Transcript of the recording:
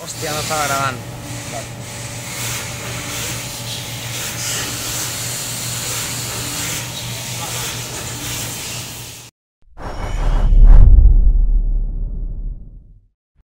Hostia, no estaba grabando. Vale.